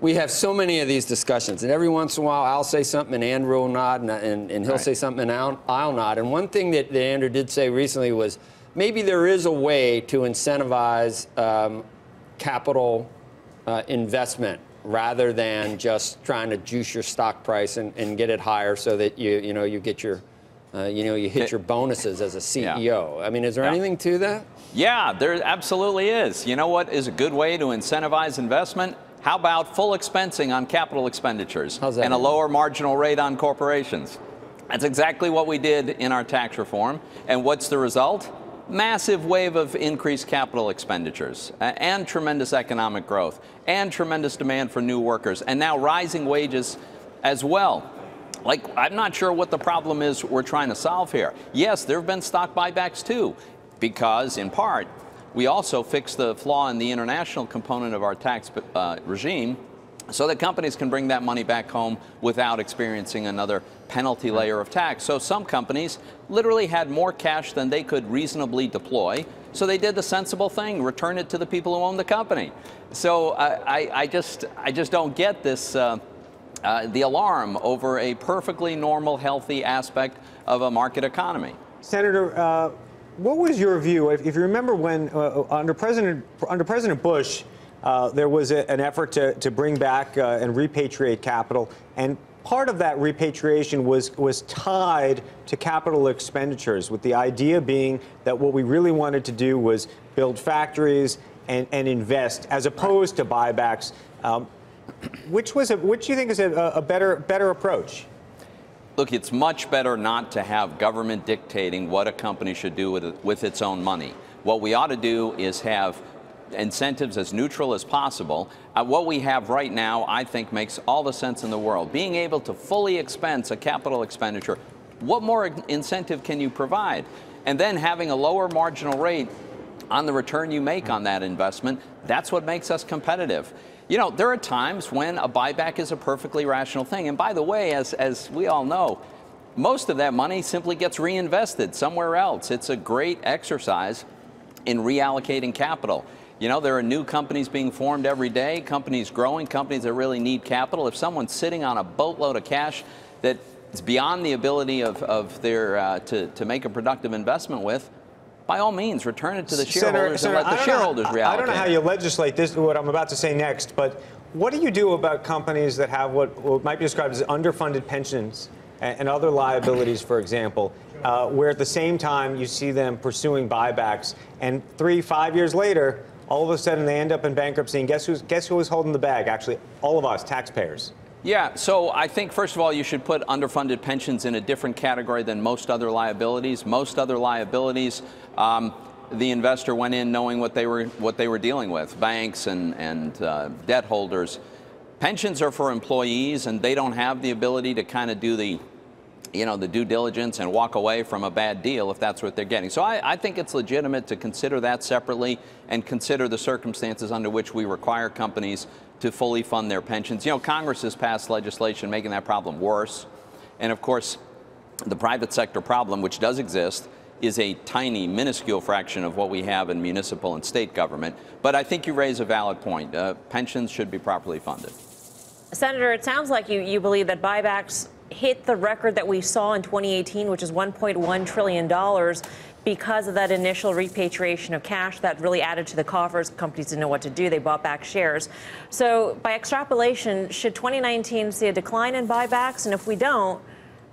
we have so many of these discussions, and every once in a while I'll say something and Andrew will nod, and he'll say something and I'll nod. And one thing that Andrew did say recently was maybe there is a way to incentivize capital investment rather than just trying to juice your stock price and get it higher so that you get your you hit your bonuses as a CEO. Yeah. I mean, is there anything to that? Yeah, there absolutely is. You know what is a good way to incentivize investment? How about full expensing on capital expenditures and a lower marginal rate on corporations? That's exactly what we did in our tax reform. And what's the result? Massive wave of increased capital expenditures and tremendous economic growth and tremendous demand for new workers and now rising wages as well. Like, I'm not sure what the problem is we're trying to solve here. Yes, there have been stock buybacks too, because in part, we also fixed the flaw in the international component of our tax regime so that companies can bring that money back home without experiencing another penalty layer of tax. So some companies literally had more cash than they could reasonably deploy. So they did the sensible thing, return it to the people who own the company. So I just don't get this. The alarm over a perfectly normal, healthy aspect of a market economy. Senator, what was your view, if you remember, when under President Bush, there was an effort to bring back and repatriate capital, and part of that repatriation was tied to capital expenditures, with the idea being that what we really wanted to do was build factories and invest, as opposed to buybacks. Which you think is a better approach? Look, it's much better not to have government dictating what a company should do with its own money. What we ought to do is have incentives as neutral as possible. What we have right now, I think, makes all the sense in the world. Being able to fully expense a capital expenditure, what more incentive can you provide? And then having a lower marginal rate on the return you make on that investment, that's what makes us competitive. You know, there are times when a buyback is a perfectly rational thing. And by the way, as we all know, most of that money simply gets reinvested somewhere else. It's a great exercise in reallocating capital. You know, there are new companies being formed every day, companies growing, companies that really need capital. If someone's sitting on a boatload of cash that is beyond the ability of their to make a productive investment with, by all means, return it to the shareholders, Senator, and let the shareholders reallocate. I don't know how you legislate this, what I'm about to say next, but what do you do about companies that have what might be described as underfunded pensions and other liabilities, for example, where at the same time you see them pursuing buybacks, and 3, 5 years later, all of a sudden they end up in bankruptcy, and guess who was holding the bag? Actually, all of us, taxpayers. Yeah, so I think, first of all, you should put underfunded pensions in a different category than most other liabilities. Most other liabilities, the investor went in knowing what they were dealing with, banks and debt holders. Pensions are for employees, and they don't have the ability to kind of do the due diligence and walk away from a bad deal if that's what they're getting. So I think it's legitimate to consider that separately and consider the circumstances under which we require companies to fully fund their pensions. You know, Congress has passed legislation making that problem worse. And of course, the private sector problem, which does exist, is a tiny, minuscule fraction of what we have in municipal and state government. But I think you raise a valid point. Pensions should be properly funded. Senator, it sounds like you believe that buybacks hit the record that we saw in 2018, which is $1.1 trillion, because of that initial repatriation of cash that really added to the coffers. Companies didn't know what to do. They bought back shares. So by extrapolation, should 2019 see a decline in buybacks? And if we don't,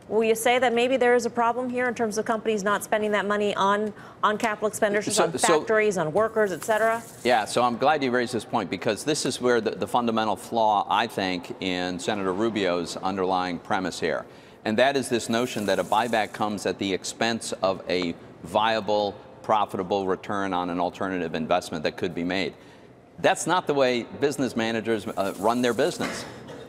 will you say that maybe there is a problem here in terms of companies not spending that money on capital expenditures, on factories, on workers, et cetera? Yeah, so I'm glad you raised this point, because this is where the fundamental flaw, I think, in Senator Rubio's underlying premise here. And that is this notion that a buyback comes at the expense of a viable, profitable return on an alternative investment that could be made. That's not the way business managers run their business.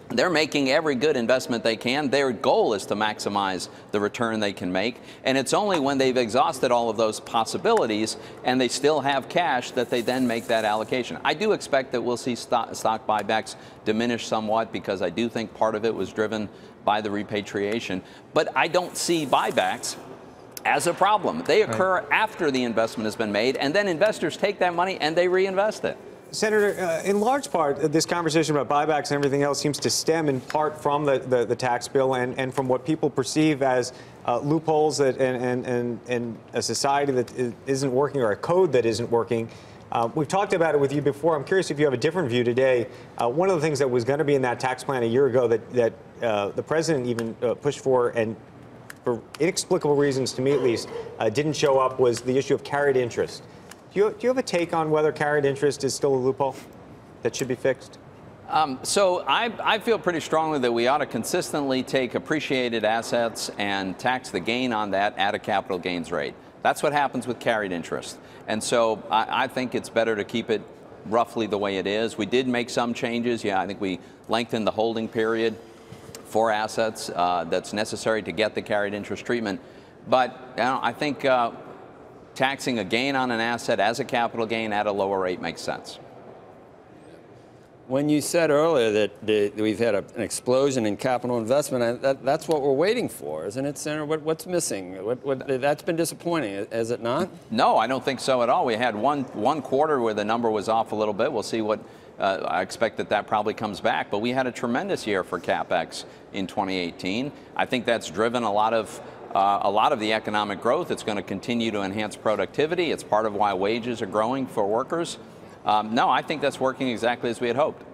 They're making every good investment they can. Their goal is to maximize the return they can make. And it's only when they've exhausted all of those possibilities and they still have cash that they then make that allocation. I do expect that we'll see stock buybacks diminish somewhat, because I do think part of it was driven by the repatriation. But I don't see buybacks as a problem. They occur after the investment has been made, and then investors take that money and they reinvest it. Senator, in large part, this conversation about buybacks and everything else seems to stem in part from the tax bill and from what people perceive as loopholes that and a society that isn't working or a code that isn't working. We've talked about it with you before. I'm curious if you have a different view today. One of the things that was going to be in that tax plan a year ago that the president even pushed for and for inexplicable reasons, to me at least, didn't show up was the issue of carried interest. Do you have a take on whether carried interest is still a loophole that should be fixed? So I feel pretty strongly that we ought to consistently take appreciated assets and tax the gain on that at a capital gains rate. That's what happens with carried interest. And so I think it's better to keep it roughly the way it is. We did make some changes. Yeah, I think we lengthened the holding period for assets that's necessary to get the carried interest treatment. But you know, I think taxing a gain on an asset as a capital gain at a lower rate makes sense. When you said earlier that we've had an explosion in capital investment, that's what we're waiting for, isn't it, Senator? What's missing? That's been disappointing, is it not? No, I don't think so at all. We had one quarter where the number was off a little bit. We'll see what I expect that probably comes back. But we had a tremendous year for CapEx in 2018. I think that's driven a lot of the economic growth. It's going to continue to enhance productivity. It's part of why wages are growing for workers. No, I think that's working exactly as we had hoped.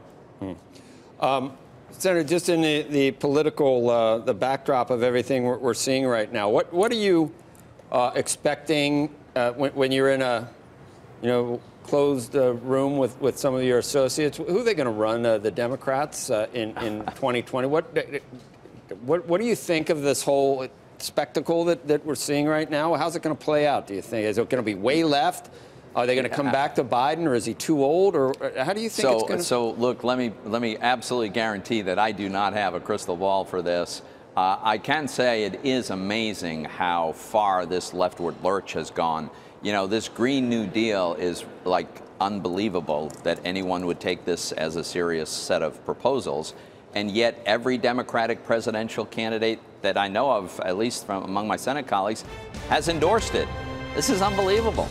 Senator, just in the political, the backdrop of everything we're seeing right now, what are you expecting when you're in a, closed room with some of your associates? Who are they going to run? The Democrats in 2020? What do you think of this whole spectacle that we're seeing right now? How's it going to play out, do you think? Is it going to be way left? Are they going to come back to Biden, or is he too old, or how do you think it's going to? So look, let me absolutely guarantee that I do not have a crystal ball for this. I can say it is amazing how far this leftward lurch has gone. You know, this Green New Deal is like unbelievable that anyone would take this as a serious set of proposals, and yet every Democratic presidential candidate that I know of, at least from among my Senate colleagues, has endorsed it. This is unbelievable.